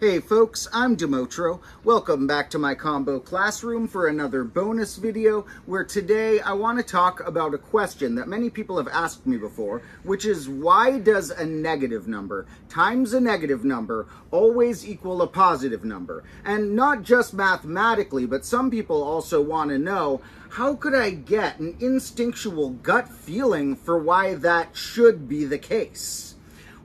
Hey folks, I'm Domotro. Welcome back to my Combo Classroom for another bonus video where today I want to talk about a question that many people have asked me before, which is why does a negative number times a negative number always equal a positive number? And not just mathematically, but some people also want to know, how could I get an instinctual gut feeling for why that should be the case?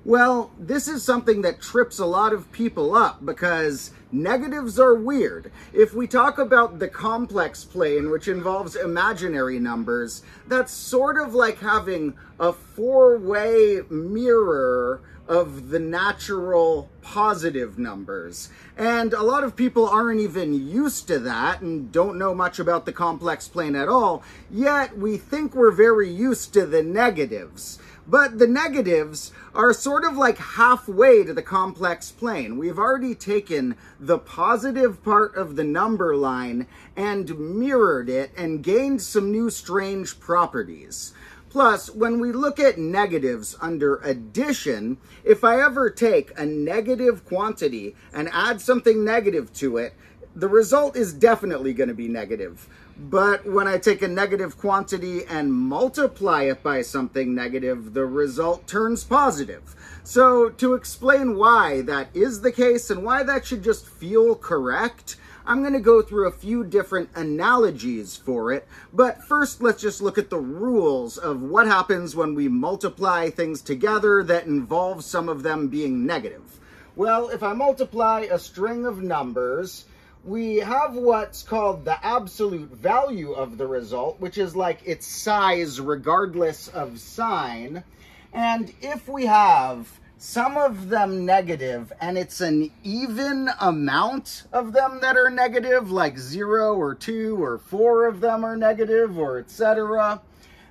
Well, this is something that trips a lot of people up because negatives are weird. If we talk about the complex plane, which involves imaginary numbers, that's sort of like having a four-way mirror of the natural positive numbers. And a lot of people aren't even used to that and don't know much about the complex plane at all, yet we think we're very used to the negatives. But the negatives are sort of like halfway to the complex plane. We've already taken the positive part of the number line and mirrored it and gained some new strange properties. Plus, when we look at negatives under addition, if I ever take a negative quantity and add something negative to it, the result is definitely going to be negative. But when I take a negative quantity and multiply it by something negative, the result turns positive. So to explain why that is the case and why that should just feel correct, I'm going to go through a few different analogies for it. But first, let's just look at the rules of what happens when we multiply things together that involve some of them being negative. Well, if I multiply a string of numbers, we have what's called the absolute value of the result, which is like its size regardless of sign. And if we have some of them negative and it's an even amount of them that are negative, like 0 or 2 or 4 of them are negative, or etc.,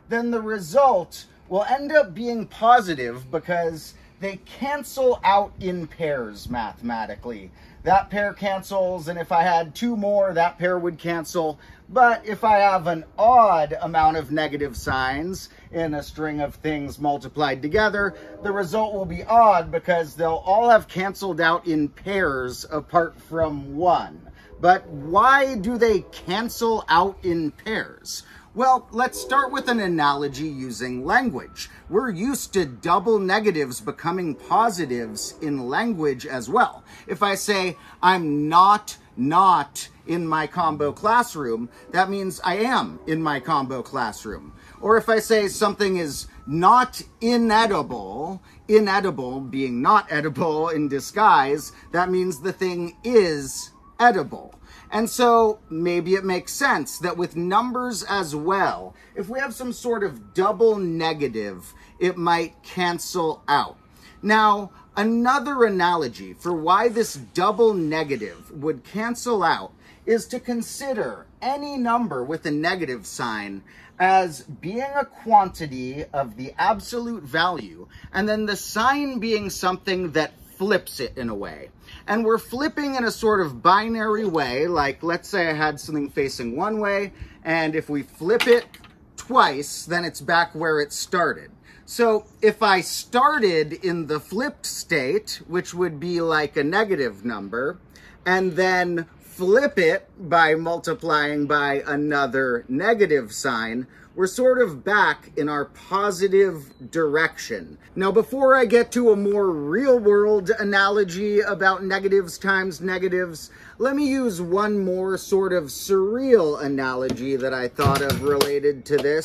then the result will end up being positive because they cancel out in pairs mathematically. That pair cancels, and if I had two more, that pair would cancel. But if I have an odd amount of negative signs in a string of things multiplied together, the result will be odd because they'll all have canceled out in pairs apart from one. But why do they cancel out in pairs? Well, let's start with an analogy using language. We're used to double negatives becoming positives in language as well. If I say, I'm not in my combo classroom, that means I am in my combo classroom. Or if I say something is not inedible, inedible being not edible in disguise, that means the thing is edible. And so maybe it makes sense that with numbers as well, if we have some sort of double negative, it might cancel out. Now, another analogy for why this double negative would cancel out is to consider any number with a negative sign as being a quantity of the absolute value, and then the sign being something that flips it in a way. And we're flipping in a sort of binary way, like let's say I had something facing one way, and if we flip it twice, then it's back where it started. So if I started in the flipped state, which would be like a negative number, and then flip it by multiplying by another negative sign, we're sort of back in our positive direction. Now, before I get to a more real-world analogy about negatives times negatives, let me use one more sort of surreal analogy that I thought of related to this,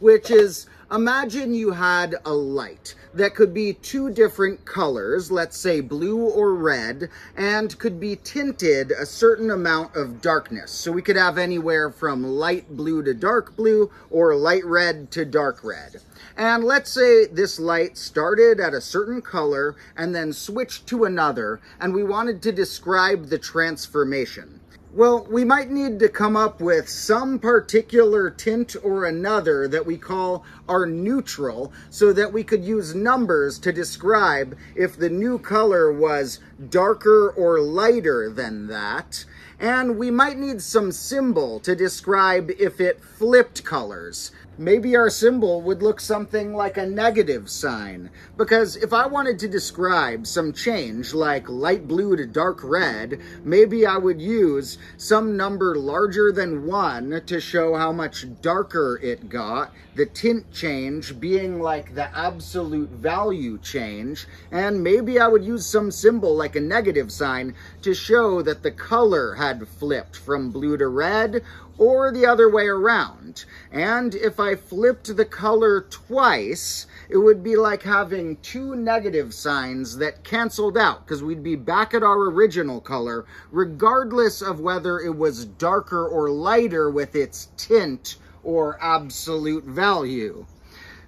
which is, imagine you had a light that could be two different colors, let's say blue or red, and could be tinted a certain amount of darkness. So we could have anywhere from light blue to dark blue or light red to dark red. And let's say this light started at a certain color and then switched to another, and we wanted to describe the transformation. Well, we might need to come up with some particular tint or another that we call our neutral, so that we could use numbers to describe if the new color was darker or lighter than that. And we might need some symbol to describe if it flipped colors. Maybe our symbol would look something like a negative sign, because if I wanted to describe some change like light blue to dark red, maybe I would use some number larger than 1 to show how much darker it got, the tint change being like the absolute value change, and maybe I would use some symbol like a negative sign to show that the color had flipped from blue to red, or the other way around. And if I flipped the color twice, it would be like having 2 negative signs that canceled out, because we'd be back at our original color, regardless of whether it was darker or lighter with its tint or absolute value.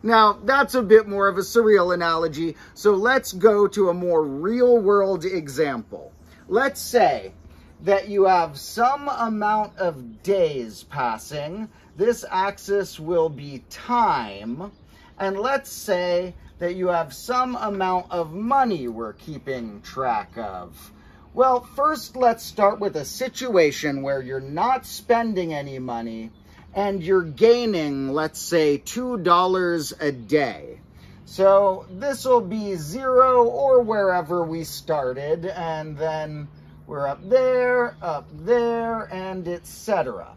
Now, that's a bit more of a surreal analogy, so let's go to a more real-world example. Let's say that you have some amount of days passing. This axis will be time. And let's say that you have some amount of money we're keeping track of. Well, first let's start with a situation where you're not spending any money and you're gaining, let's say, $2 a day. So this will be 0 or wherever we started, and then we're up there, and etc.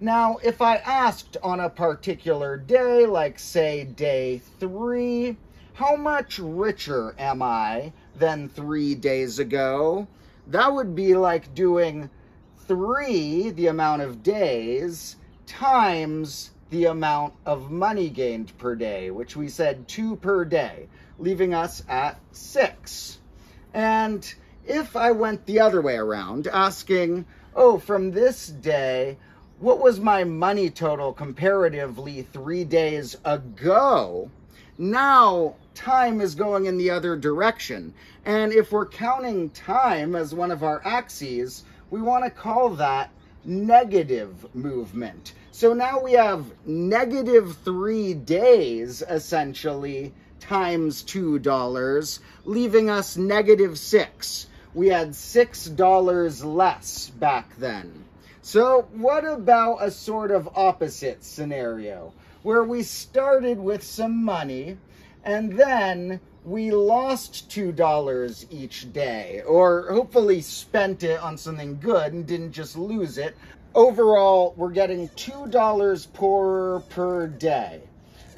Now, if I asked on a particular day, like say day 3, how much richer am I than 3 days ago? That would be like doing 3, the amount of days, times the amount of money gained per day, which we said 2 per day, leaving us at 6. And if I went the other way around, asking, oh, from this day, what was my money total comparatively 3 days ago? Now, time is going in the other direction. And if we're counting time as one of our axes, we want to call that negative movement. So now we have negative 3 days, essentially, times $2, leaving us negative 6. We had $6 less back then. So what about a sort of opposite scenario where we started with some money and then we lost $2 each day, or hopefully spent it on something good and didn't just lose it. Overall, we're getting $2 poorer per day.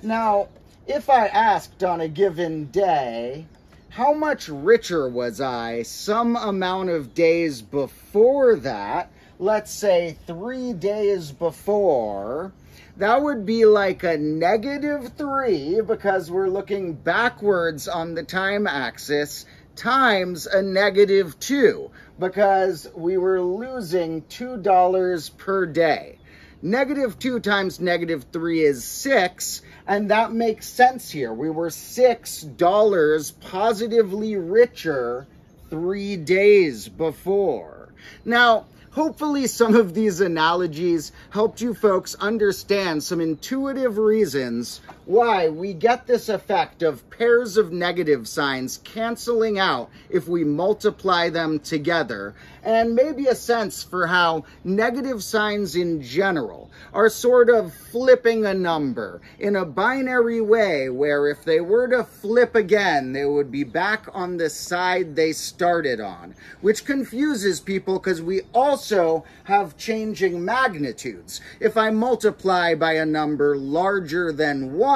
Now, if I asked on a given day, how much richer was I some amount of days before that, let's say 3 days before, that would be like a negative 3, because we're looking backwards on the time axis, times a negative 2, because we were losing $2 per day. Negative 2 times negative 3 is 6, and that makes sense here. We were $6 positively richer 3 days before. Now, hopefully some of these analogies helped you folks understand some intuitive reasons why we get this effect of pairs of negative signs canceling out if we multiply them together, and maybe a sense for how negative signs in general are sort of flipping a number in a binary way where if they were to flip again, they would be back on the side they started on, which confuses people because we also have changing magnitudes. If I multiply by a number larger than 1,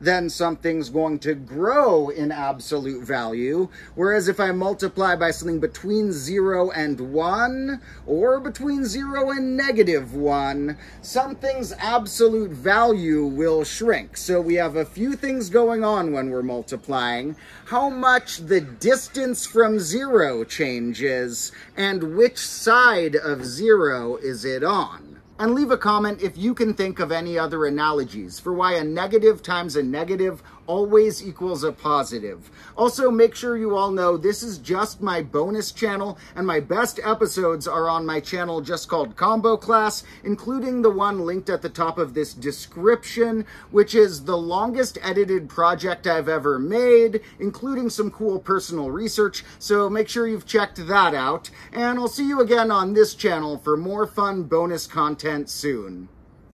then something's going to grow in absolute value, whereas if I multiply by something between 0 and 1, or between 0 and negative 1, something's absolute value will shrink. So we have a few things going on when we're multiplying: how much the distance from 0 changes, and which side of 0 is it on. And leave a comment if you can think of any other analogies for why a negative times a negative always equals a positive. Also, make sure you all know this is just my bonus channel, and my best episodes are on my channel just called Combo Class, including the one linked at the top of this description, which is the longest edited project I've ever made, including some cool personal research, so make sure you've checked that out, and I'll see you again on this channel for more fun bonus content soon.